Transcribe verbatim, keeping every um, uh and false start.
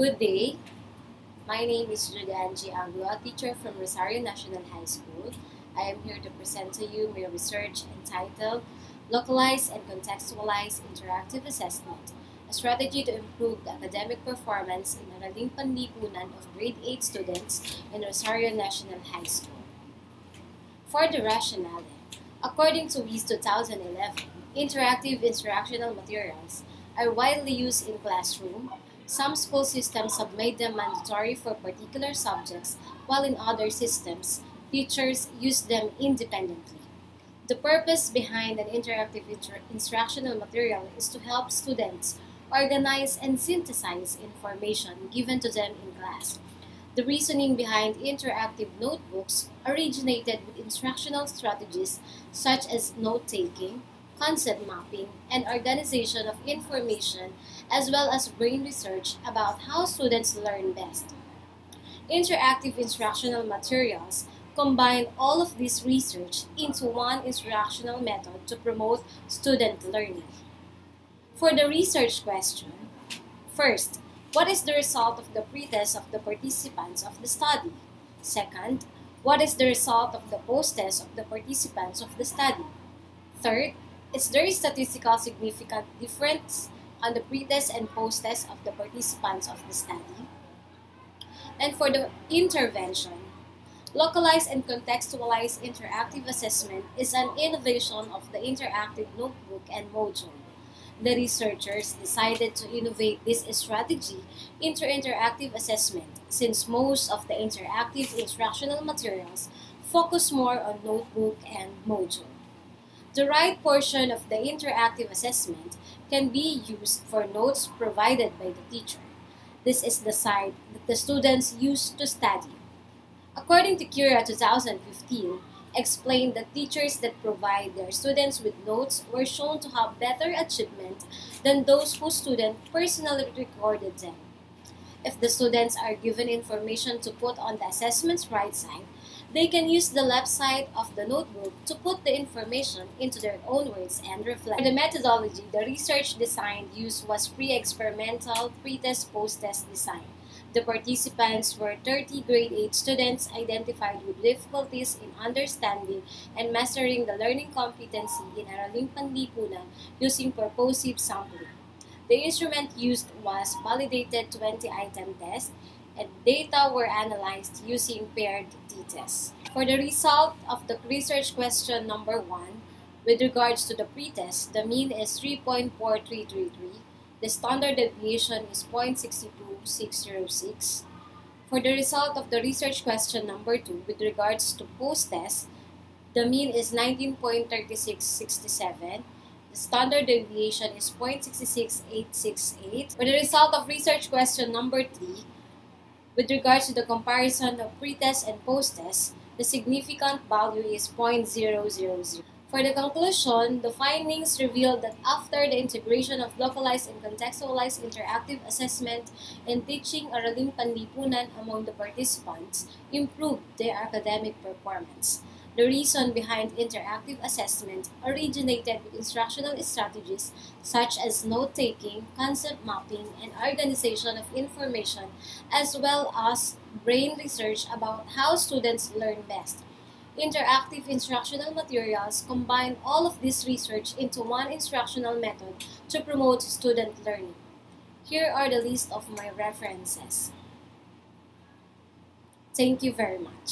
Good day. My name is Julie Ann G. Anglo, a teacher from Rosario National High School. I am here to present to you my research entitled Localized and Contextualized Interactive Assessment, a strategy to improve the academic performance in Araling Panlipunan of grade eight students in Rosario National High School. For the rationale, according to Weis two thousand eleven, interactive instructional materials are widely used in classroom. Some school systems have made them mandatory for particular subjects, while in other systems, teachers use them independently. The purpose behind an interactive instructional material is to help students organize and synthesize information given to them in class. The reasoning behind interactive notebooks originated with instructional strategies such as note-taking, concept mapping, and organization of information, as well as brain research about how students learn best. Interactive instructional materials combine all of this research into one instructional method to promote student learning. For the research question, first, what is the result of the pretest of the participants of the study? Second, what is the result of the post-test of the participants of the study? Third, is there a statistical significant difference on the pretest and post-test of the participants of the study? And for the intervention, localized and contextualized interactive assessment is an innovation of the interactive notebook and module. The researchers decided to innovate this strategy into interactive assessment since most of the interactive instructional materials focus more on notebook and module. The right portion of the interactive assessment can be used for notes provided by the teacher. This is the side that the students use to study. According to Cura two thousand fifteen, explained that teachers that provide their students with notes were shown to have better achievement than those whose students personally recorded them. If the students are given information to put on the assessment's right side, they can use the left side of the notebook to put the information into their own words and reflect. For the methodology, the research design used was pre-experimental, pre-test, post-test design. The participants were thirty grade eight students identified with difficulties in understanding and mastering the learning competency in Araling Panlipunan using purposive sampling. The instrument used was validated twenty item test, and data were analyzed using paired t-tests. For the result of the research question number one, with regards to the pretest, the mean is three point four three three three, the standard deviation is zero point six two six zero six. For the result of the research question number two, with regards to post-test, the mean is nineteen point three six six seven, the standard deviation is zero point six six eight six eight. For the result of research question number three, with regards to the comparison of pretest and post-test, the significant value is zero point zero zero zero. For the conclusion, the findings revealed that after the integration of localized and contextualized interactive assessment and teaching Araling Panlipunan among the participants improved their academic performance. The reason behind interactive assessment originated with instructional strategies such as note-taking, concept mapping, and organization of information, as well as brain research about how students learn best. Interactive instructional materials combine all of this research into one instructional method to promote student learning. Here are the list of my references. Thank you very much.